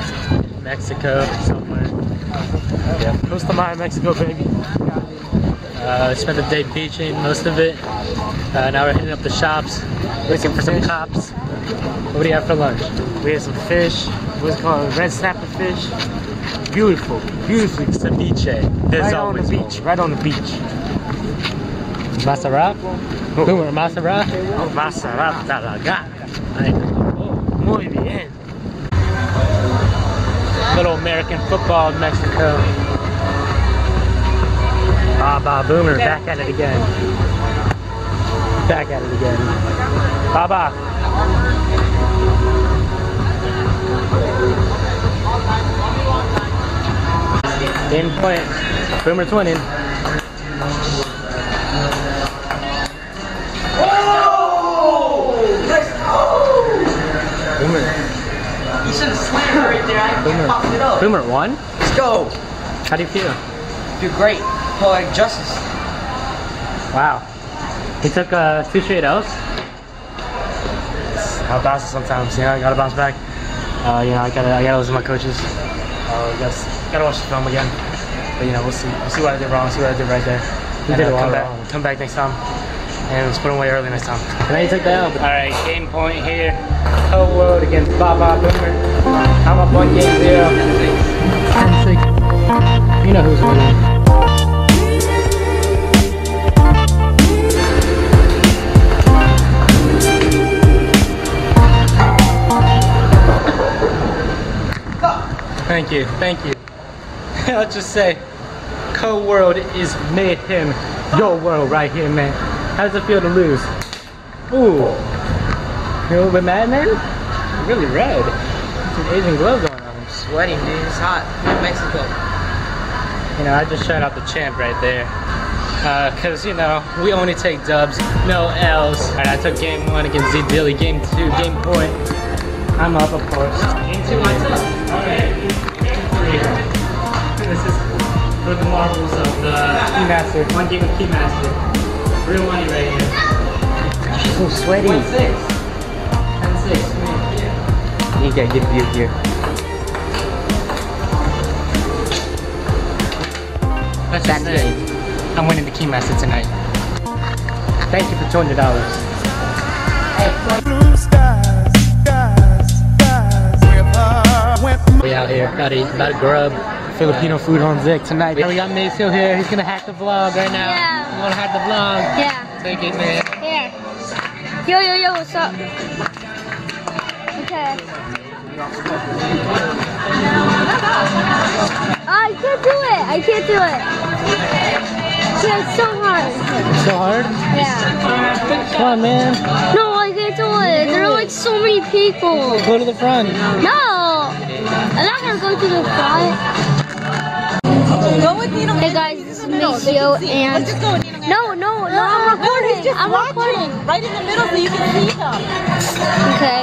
there, Mexico somewhere. Yeah, Costa Maya, Mexico, baby. Spent the day beaching most of it. Now we're hitting up the shops, looking for some cops. What do you have for lunch? We had some fish. What's it called? Red snapper fish. Beautiful, beautiful ceviche. There's right on the beach. Right on the beach. Masarat? Oh. Who were Masarat? Oh, Masarat talaga. Muy bien. Little American football in Mexico. Baba Boomer, back at it again. Back at it again. Baba. In point. Boomer's winning. Boomer. You should have slammed right there. I can't pop it up. Boomer won? Let's go. How do you feel? I feel great. I feel like justice. Wow. He took 2 straight L's. I bounce sometimes, you know, I gotta bounce back. You know, I gotta listen to my coaches. Gotta watch the film again. But you know, we'll see what I did wrong, see what I did right there. You did a lot wrong. Come back next time. And let's put them away early next time. And I took that out. Alright, game point here. Co World against Baba Boomer. I'm up on game 0. 10-6. 10-6. You know who's winning. Thank you, thank you. Let's just say, Co World is made him your world right here, man. How does it feel to lose? Ooh. You a little bit mad, man? You're really red. There's an Asian glow going on. I'm sweating, dude. It's hot. Mexico. You know, I just shut out the champ right there. Because, you know, we only take dubs, no L's. Alright, I took game 1 against Z Dilly. Game 2, game point. I'm up, of course. Game 2, I'm up. Alright. Game 3. This is for the marbles of the Keymaster. One game of Keymaster. Real money right here. You're so sweaty. 1-6. 10-6. Yeah. You gotta get view here. Let's just say, I'm winning the Keymaster tonight. Thank you for $200. We out here, about to grub. Filipino food on Zick tonight. We got Mace here. He's gonna hack the vlog right now. Yeah. You wanna hack the vlog? Yeah. Take it, man. Here. Yo, yo, yo, what's up? Okay. I can't do it. I can't do it. Yeah, it's so hard. So hard? Yeah. Come on, man. No, I can't do it. There are like so many people. Go to the front. No. I'm not gonna go to the front. Hey guys, this is Mace and... No, no, no, I'm recording. Just I'm recording. Right in the middle so you can see them. Okay.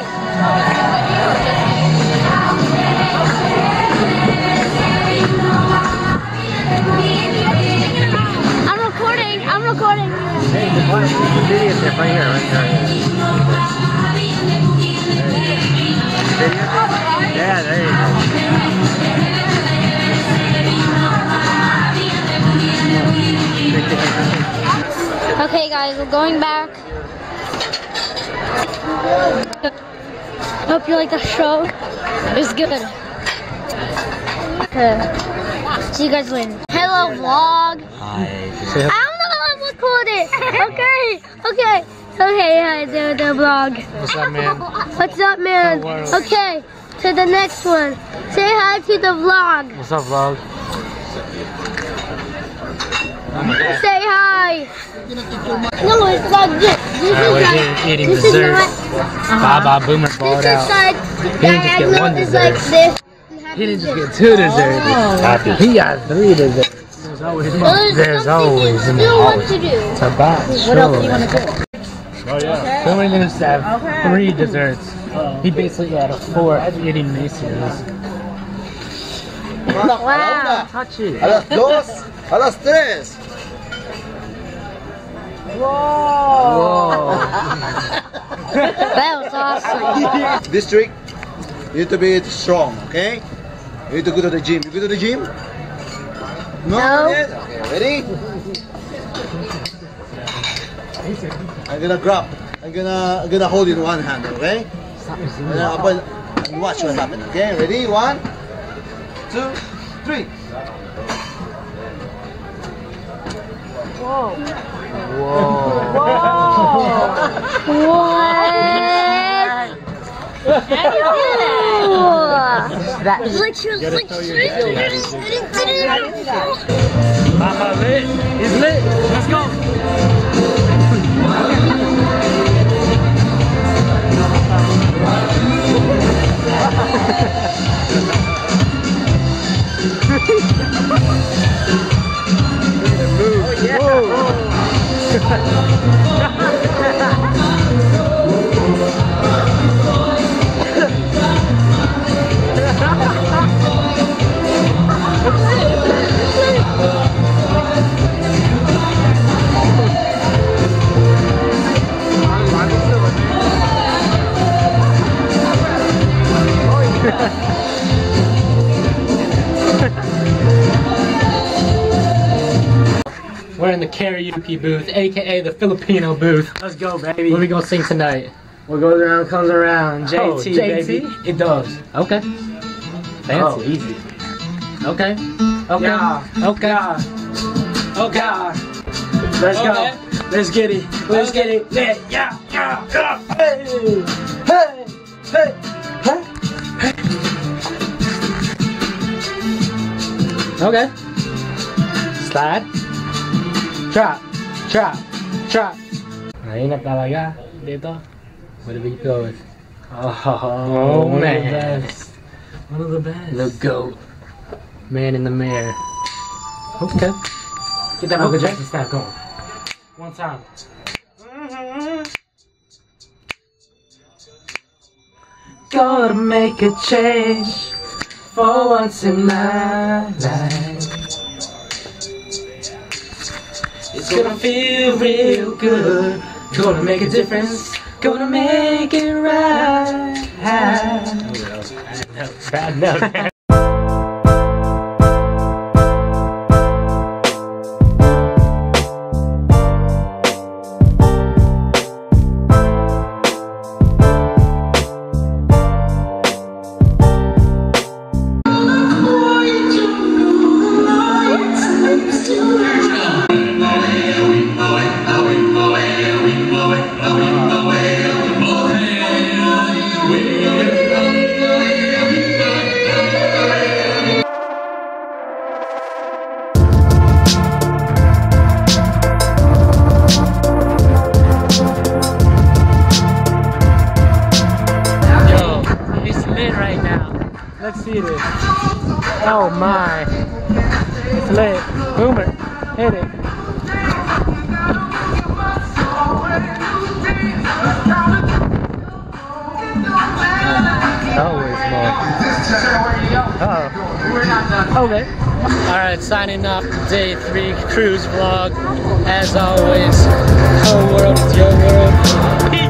I'm recording. I'm recording. Hey, the video's there right here. Video? Yeah, there you go. Okay guys, we're going back. Hope you like the show. It was good. Okay. See you guys later. Hello vlog. Hi. I don't know how I'm recording. Okay. Okay. Okay, hi there, the vlog. What's up, man? What's up, man? Okay. To the next one. Say hi to the vlog. What's up, vlog? Say hi. No, it's not good. We're eating dessert. Baba Boomer balled out. He didn't just get 1 dessert. Like he didn't just get 2 desserts. Oh. He got 3 desserts. There's always more. There's always more. It's about to show. What else do you want to do? Oh, yeah. Boomer didn't just have 3 desserts. He basically had a 4 eating Macy's. Wow. Touch it. A las 3. Whoa! That was awesome. This trick You need to be strong, okay? You need to go to the gym. You go to the gym? No. Okay, ready? I'm gonna hold in one hand, okay? And watch what happens, okay? Ready? 1, 2, 3. Whoa. Whoa. Whoa. What? How do you do that? That is like you're like Mama lit. It's lit. Let's go. Oh, yeah. We're in the karaoke booth, aka the Filipino booth. Let's go, baby. What are we gonna sing tonight? What goes around comes around. JT, oh, JT, baby. It does. Okay. Fancy. Oh, easy. Okay. Okay. Yeah. Okay. Yeah. Okay. Yeah. Let's go. Okay. Let's get it. Let's get it. Yeah. Yeah. Yeah. Yeah. Hey. Hey. Hey. Hey. Hey. Okay. Slide. Trap, trap, trap. Mainit talaga dito. What do we go with? Oh, man. One of the best. The goat. Man in the mirror. Okay. Get that Michael Jackson snap going. One time. Gonna make a change for once in my life. It's gonna feel real good. Gonna make a difference. Gonna make it right. Bad note. Bad note. Let's see this. Oh my. It's lit. Boomer. Hit it. Always more. Oh. Okay. Alright, signing off day 3 cruise vlog. As always, Co World, Yo World. Peace.